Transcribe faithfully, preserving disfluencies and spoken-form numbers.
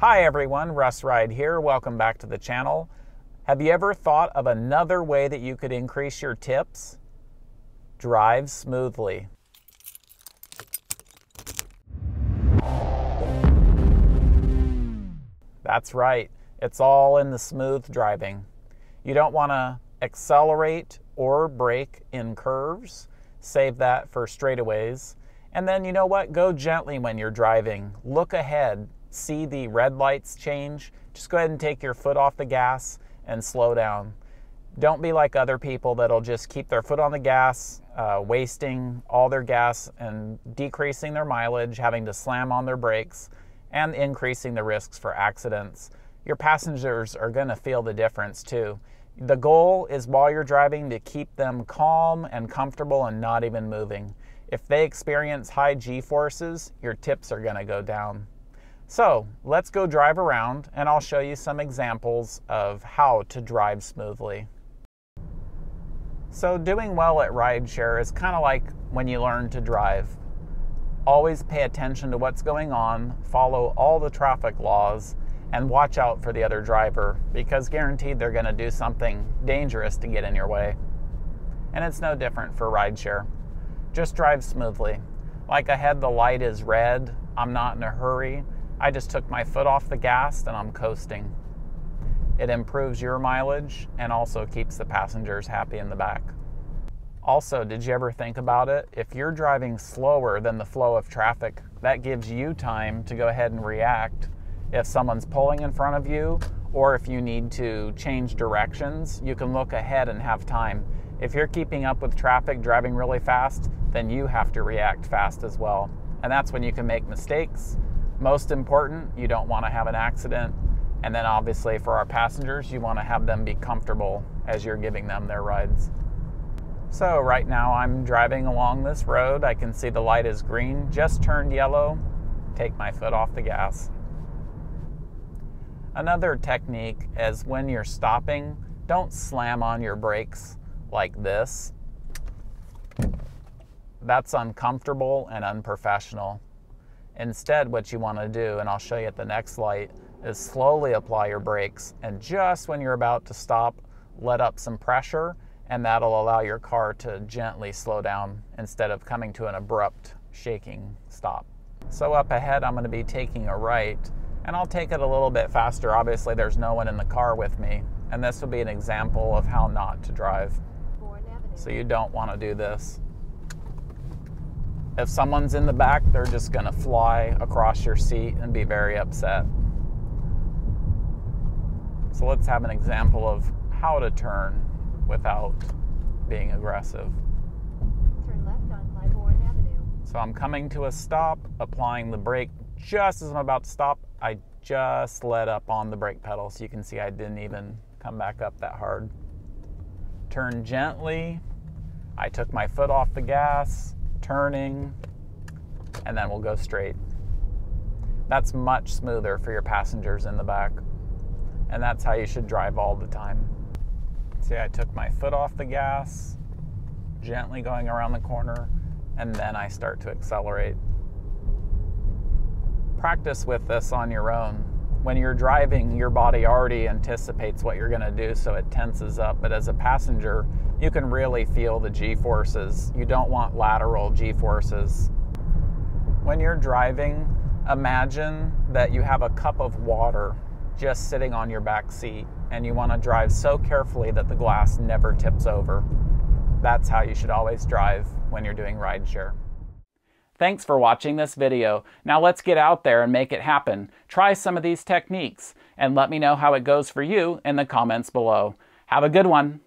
Hi everyone, RussRyde here. Welcome back to the channel. Have you ever thought of another way that you could increase your tips? Drive smoothly. That's right. It's all in the smooth driving. You don't want to accelerate or brake in curves. Save that for straightaways. And then you know what? Go gently when you're driving. Look ahead. See the red lights change, just go ahead and take your foot off the gas and slow down. Don't be like other people that'll just keep their foot on the gas, uh, wasting all their gas and decreasing their mileage, having to slam on their brakes, and increasing the risks for accidents. Your passengers are going to feel the difference too. The goal is while you're driving to keep them calm and comfortable and not even moving. If they experience high G-forces, your tips are going to go down. So let's go drive around and I'll show you some examples of how to drive smoothly. So doing well at rideshare is kind of like when you learn to drive. Always pay attention to what's going on, follow all the traffic laws, and watch out for the other driver because guaranteed they're going to do something dangerous to get in your way. And it's no different for rideshare. Just drive smoothly. Like ahead, the light is red. I'm not in a hurry. I just took my foot off the gas and I'm coasting. It improves your mileage and also keeps the passengers happy in the back. Also, did you ever think about it? If you're driving slower than the flow of traffic, that gives you time to go ahead and react. If someone's pulling in front of you or if you need to change directions, you can look ahead and have time. If you're keeping up with traffic driving really fast, then you have to react fast as well. And that's when you can make mistakes. Most important, you don't want to have an accident. And then obviously for our passengers, you want to have them be comfortable as you're giving them their rides. So right now I'm driving along this road. I can see the light is green, just turned yellow. Take my foot off the gas. Another technique is when you're stopping, don't slam on your brakes like this. That's uncomfortable and unprofessional. Instead, what you want to do, and I'll show you at the next light, is slowly apply your brakes. And just when you're about to stop, let up some pressure, and that'll allow your car to gently slow down instead of coming to an abrupt shaking stop. So up ahead, I'm going to be taking a right, and I'll take it a little bit faster. Obviously, there's no one in the car with me, and this will be an example of how not to drive. So you don't want to do this. If someone's in the back, they're just going to fly across your seat and be very upset. So let's have an example of how to turn without being aggressive. Turn left on Libourne Avenue. So I'm coming to a stop, applying the brake. Just as I'm about to stop, I just let up on the brake pedal. So you can see I didn't even come back up that hard. Turn gently. I took my foot off the gas. Turning, and then we'll go straight. That's much smoother for your passengers in the back. And that's how you should drive all the time. See, I took my foot off the gas, gently going around the corner, and then I start to accelerate. Practice with this on your own. When you're driving, your body already anticipates what you're going to do, so it tenses up. But as a passenger, you can really feel the G-forces. You don't want lateral G-forces. When you're driving, imagine that you have a cup of water just sitting on your back seat, and you want to drive so carefully that the glass never tips over. That's how you should always drive when you're doing rideshare. Thanks for watching this video. Now let's get out there and make it happen. Try some of these techniques, and let me know how it goes for you in the comments below. Have a good one.